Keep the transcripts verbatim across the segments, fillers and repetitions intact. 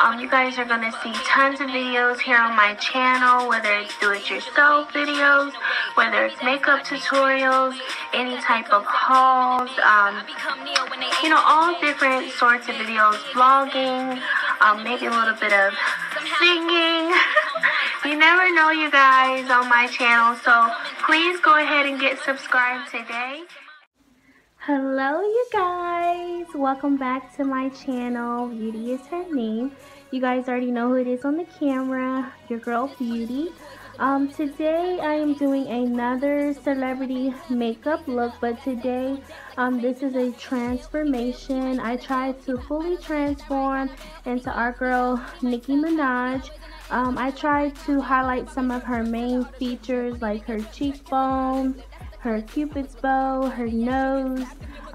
Um, you guys are gonna see tons of videos here on my channel, whether it's do-it-yourself videos, whether it's makeup tutorials, any type of hauls, um, you know, all different sorts of videos, vlogging, um, maybe a little bit of singing. You never know, you guys, on my channel, so please go ahead and get subscribed today. Hello, you guys, welcome back to my channel. Beauty is her name. You guys already know who it is on the camera, your girl Beauty. Um today I am doing another celebrity makeup look, but today um this is a transformation. I tried to fully transform into our girl Nicki Minaj. Um, I tried to highlight some of her main features, like her cheekbones, her cupid's bow, her nose,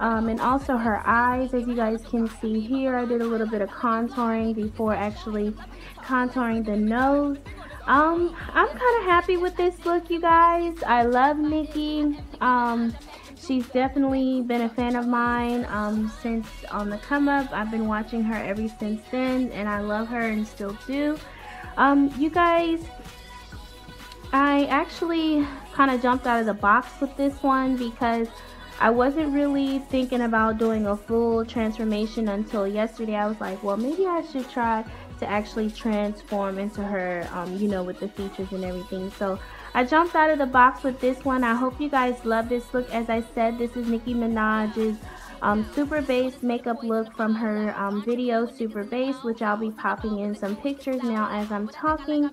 um, and also her eyes. As you guys can see here, I did a little bit of contouring before actually contouring the nose. Um, I'm kind of happy with this look, you guys. I love Nicki. Um, she's definitely been a fan of mine um, since on the come up. I've been watching her ever since then, and I love her and still do. Um, you guys, I actually kind of jumped out of the box with this one because I wasn't really thinking about doing a full transformation until yesterday. I was like, well, maybe I should try to actually transform into her, um, you know, with the features and everything. So I jumped out of the box with this one. I hope you guys love this look. As I said, this is Nicki Minaj's Um, super base makeup look from her um, video Super Base, which I'll be popping in some pictures now as I'm talking.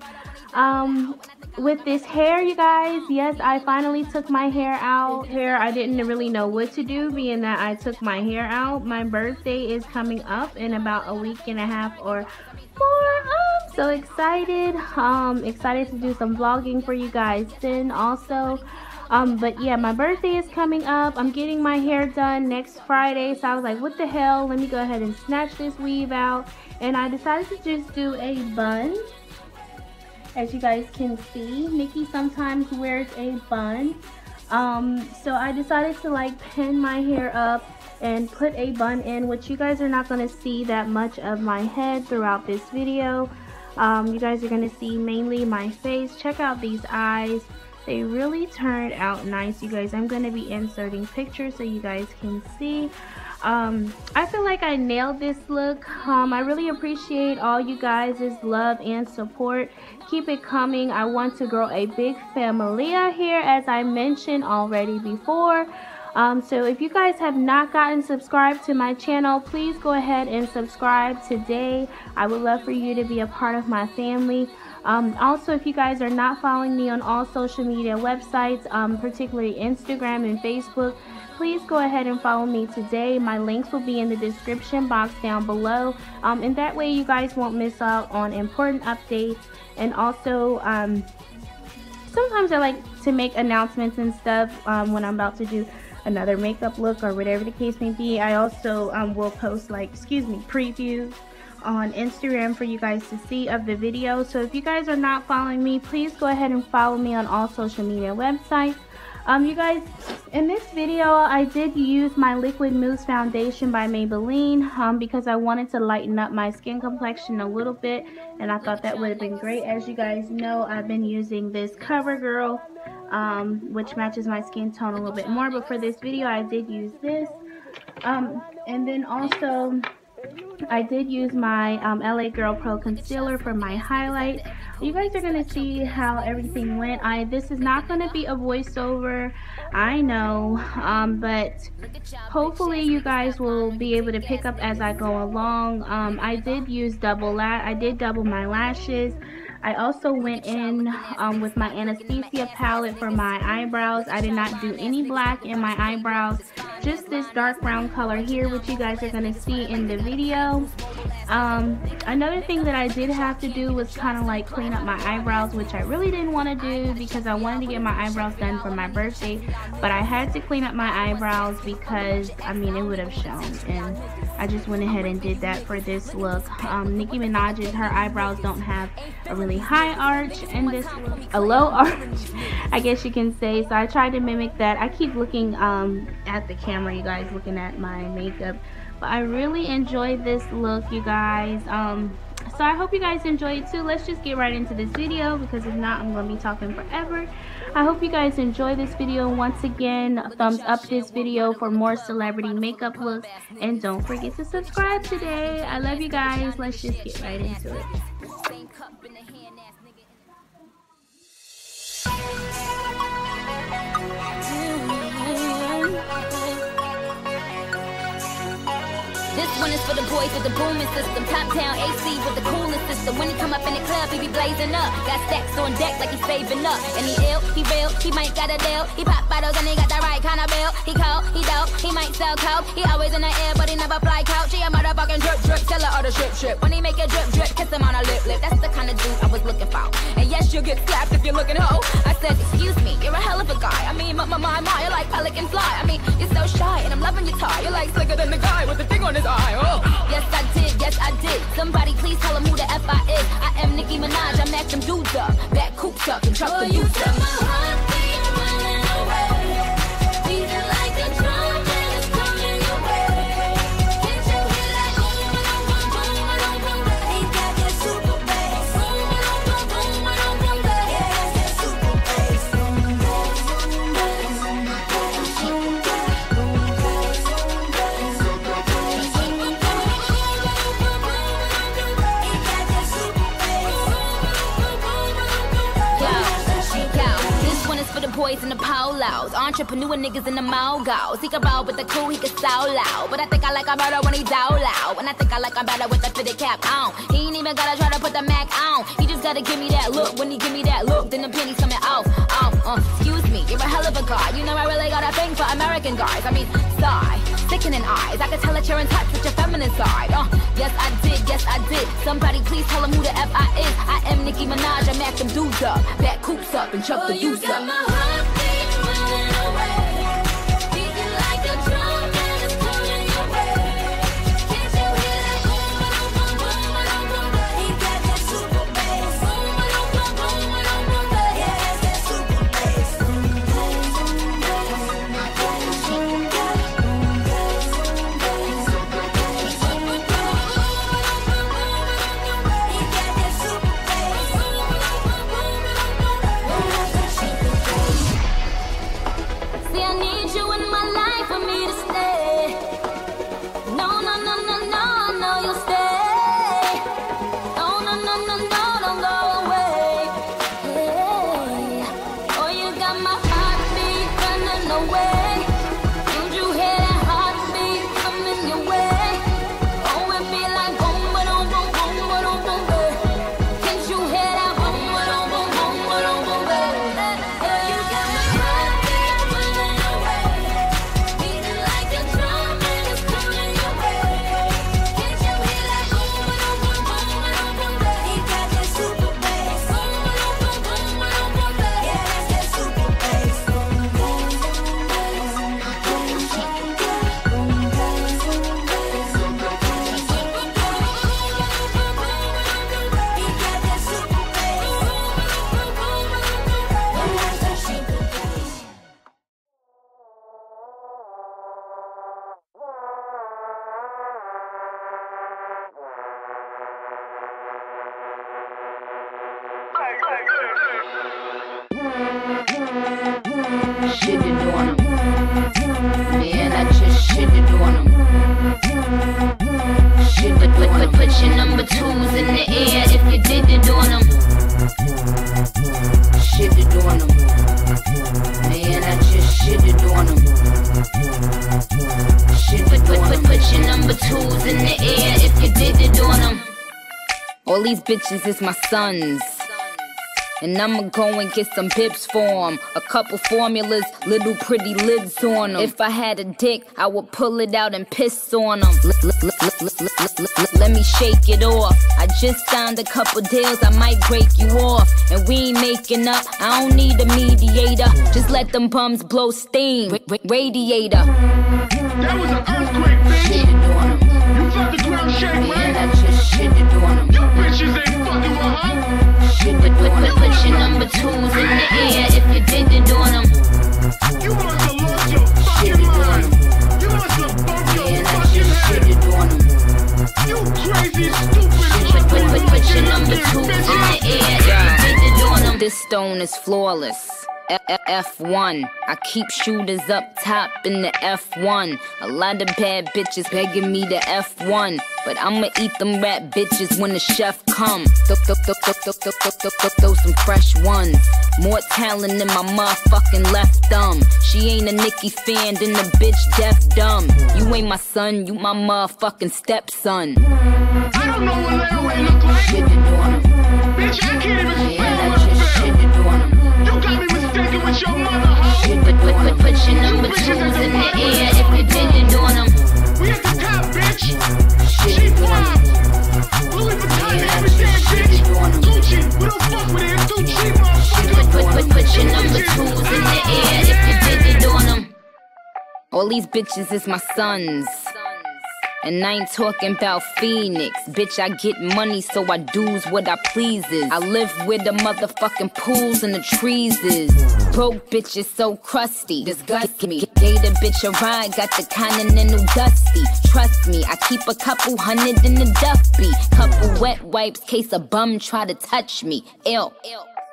Um, with this hair, you guys, yes, I finally took my hair out. Hair, I didn't really know what to do, being that I took my hair out. My birthday is coming up in about a week and a half or more. I'm so excited. Um, excited to do some vlogging for you guys then also. Um, but yeah, my birthday is coming up. I'm getting my hair done next Friday. So I was like, what the hell? Let me go ahead and snatch this weave out. And I decided to just do a bun. As you guys can see, Nicki sometimes wears a bun. Um, so I decided to like pin my hair up and put a bun in, which you guys are not going to see that much of my head throughout this video. Um, you guys are going to see mainly my face. Check out these eyes. They really turned out nice, you guys. I'm going to be inserting pictures so you guys can see. Um, I feel like I nailed this look. Um, I really appreciate all you guys' love and support. Keep it coming. I want to grow a big familia here, as I mentioned already before. Um, so if you guys have not gotten subscribed to my channel, please go ahead and subscribe today. I would love for you to be a part of my family. Um, also, if you guys are not following me on all social media websites, um, particularly Instagram and Facebook, please go ahead and follow me today. My links will be in the description box down below, um, and that way you guys won't miss out on important updates. And also, um, sometimes I like to make announcements and stuff um, when I'm about to do another makeup look or whatever the case may be. I also um, will post, like, excuse me, previews on Instagram for you guys to see of the video. So if you guys are not following me, please go ahead and follow me on all social media websites. Um, you guys, in this video, I did use my Liquid Mousse Foundation by Maybelline um, because I wanted to lighten up my skin complexion a little bit, and I thought that would have been great. As you guys know, I've been using this CoverGirl, um, which matches my skin tone a little bit more, but for this video, I did use this. Um, and then also, I did use my um, L A Girl Pro Concealer for my highlight. You guys are going to see how everything went. I This is not going to be a voiceover, I know, um, but hopefully you guys will be able to pick up as I go along. Um, I did use double lash. I did double my lashes. I also went in um, with my Anastasia palette for my eyebrows. I did not do any black in my eyebrows, just this dark brown color here, which you guys are going to see in the video. Um, another thing that I did have to do was kind of like clean up my eyebrows, which I really didn't want to do because I wanted to get my eyebrows done for my birthday, but I had to clean up my eyebrows because, I mean, it would have shown, and I just went ahead and did that for this look. Um, Nicki Minaj's, her eyebrows don't have a really high arch, and this a low arch, I guess you can say. So I tried to mimic that. I keep looking um, at the camera, you guys, looking at my makeup. But I really enjoyed this look, you guys. Um, so I hope you guys enjoyed it too. Let's just get right into this video, because if not, I'm gonna be talking forever. I hope you guys enjoy this video. Once again, thumbs up this video for more celebrity makeup looks, and don't forget to subscribe today. I love you guys. Let's just get right into it. This one is for the boys with the booming system. Top town A C with the coolest system. When he come up in the club, he be blazing up. Got stacks on deck like he's saving up. And he ill, he real, he might got a deal. He pop bottles and he got the right kind of bill. He cold, he dope, he might sell coke. He always in the air, but he never fly couch. He a motherfucking drip drip, tell her all the drip drip. When he make a drip drip, kiss him on a lip lip. That's the kind of dude I was looking for. And yes, you'll get slapped if you're looking ho. I said, excuse me, you're a hell of a guy. I mean, my, my, my, my, you're like pelican fly. I mean, you're so shy and I'm loving your tie. You're like slicker than the guy with the thing on his eye, oh. Yes, I did, yes, I did. Somebody please tell him who the F I is. I am Nicki Minaj, I'm at them dudes up. That cooped up and truck the dudes up. My heart beat running away. Beating like a drum and it's coming away. Can't you hear that boom, boom, boom, boom, boom, boom, boom. He got that super bass. Boom, boom, boom, boom, boom, boom, boom. He got that super bass. Boom, boom, boom, boom, boom, boom, boom. For the boys in the polos, entrepreneur niggas in the mogos. He can roll with the crew, he can soul loud. But I think I like him better when he's out loud. And I think I like him better with the fitted cap on. He ain't even gotta try to put the Mac on. He just gotta give me that look. When he give me that look, then the penny's coming off. Um, uh, excuse me, you're a hell of a guy. You know I really got a thing for American guys. I mean, sigh, sickening eyes. I can tell that you're in touch with your feminine side. Uh, yes I did, yes I did. Somebody please tell him who the F I is. I am Nicki Minaj, I'm at them dudes up. Back coops up and chuck the dudes up. My heart beats running away, beating like a drum and it's coming your way. Can't you hear that boom, boom, boom, boom, boom, boom? He got that super bass. Boom, boom, boom, boom, boom, boom, boom. He got that super bass. Boom, boom, boom, boom, boom, boom, boom. Shit to do on him. Man, I just shit to do on him. Shit to do on him. Put your number twos in the air if you did to do on him. Shit to do on him. Man, I just shit to do on him. Shit to do on him. Put your number twos in the air if you did to do on him. All these bitches is my sons. And I'ma go and get some pips for him. A couple formulas, little pretty lids on them. If I had a dick, I would pull it out and piss on them. Let me shake it off. I just signed a couple deals, I might break you off. And we ain't making up, I don't need a mediator. Just let them bums blow steam. Radiator. That was an earthquake, bitch. Shitted on him. You felt the ground shake, right? Yeah, I just shitted on him. You bitches ain't fucking with her. Put, put, put, put your number twos in the air if you did it on them. You must have lost your fucking mind. You must have bumped your fucking head. You crazy, stupid, fucking stone is flawless. F one, I keep shooters up top in the F one. A lot of bad bitches begging me to F one, but I'ma eat them rat bitches when the chef come. Throw, throw, throw, throw, throw, throw, throw, throw some fresh ones. More talent than my motherfucking left thumb. She ain't a Nicki fan, then the bitch deaf dumb. You ain't my son, you my motherfucking stepson. I don't know what Larry look like. Shit to do on him. Bitch, I can't even feel yeah, what I feel. Shit to do on him. You got me mistaken with your mother, hoe. Put, put, put, put, put your number twos in the air if you didn't on them. We at the top, bitch. She fly. Louis Vuitton and everything, bitch. Gucci, we don't fuck with it. It's too cheap, motherfucker. Put, put, put, put your number twos in the air if you didn't on them. All these bitches is my sons. And I ain't talking about Phoenix. Bitch, I get money, so I do's what I pleases. I live where the motherfucking pools and the trees is. Broke bitch is so crusty. Disgust me. Gave the bitch a ride, got the continental dusty. Trust me, I keep a couple hundred in the duffy. Couple wet wipes, case a bum try to touch me. Ew.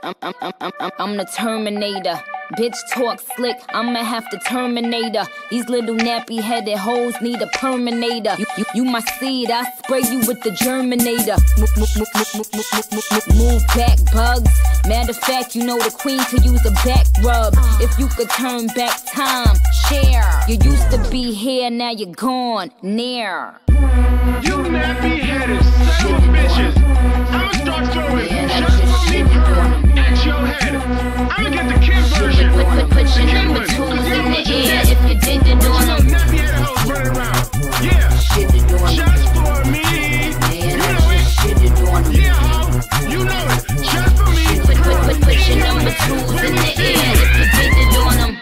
I'm, I'm, I'm, I'm, I'm the Terminator. Bitch talk slick, I'ma have to terminate her. These little nappy-headed hoes need a perminator. You, you, you my seed, I spray you with the germinator. Move, move, move, move, move, move, move, move back, bugs. Matter of fact, you know the queen could use a back rub. If you could turn back time, share. You used to be here, now you're gone, near. You nappy-headed son of bitches. I'ma start throwing just for me her at your head. I'ma get the kid version. Put, put, put, put your number twos in the air if you didn't do them. Nappy-headed hoes running around. Yeah, just for me. You know it. Yeah, ho, you know it. Just for me. Put, put, put, put your number twos in the air if you didn't do them.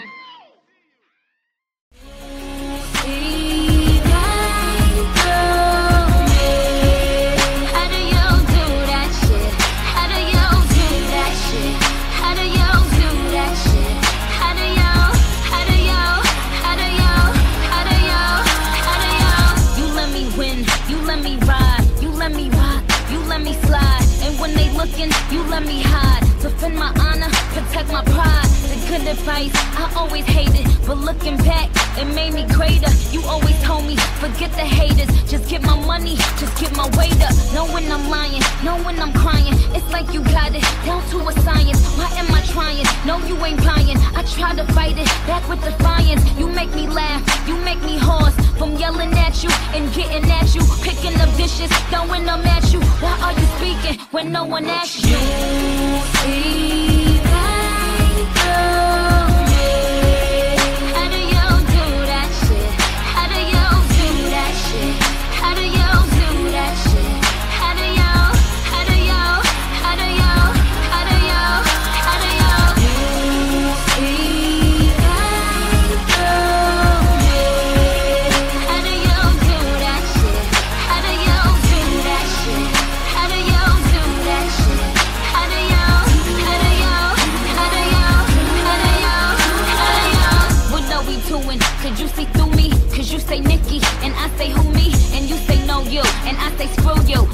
You let me hide, defend my honor, protect my pride. The good advice, I always hated, but looking back, it made me greater. You always told me, forget the haters, just get my money, just get my weight up. Knowing I'm lying, knowing I'm crying, it's like you got it, down to a science. Why am I trying? No, you ain't buying. I try to fight it, back with defiance. You make me laugh, you make me hoarse, from yelling at you and getting at you, picking up dishes, throwing them at you. Why are you speaking when no one asks you? You see that girl?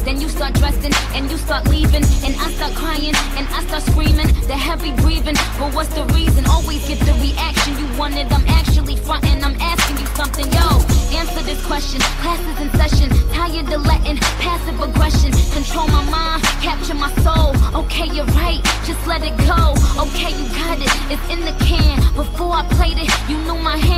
Then you start dressing, and you start leaving, and I start crying, and I start screaming, the heavy breathing, but what's the reason? Always get the reaction you wanted, I'm actually frontin', I'm asking you something, yo, answer this question, class is in session, tired of letting, passive aggression, control my mind, capture my soul, okay you're right, just let it go, okay you got it, it's in the can, before I played it, you knew my hand.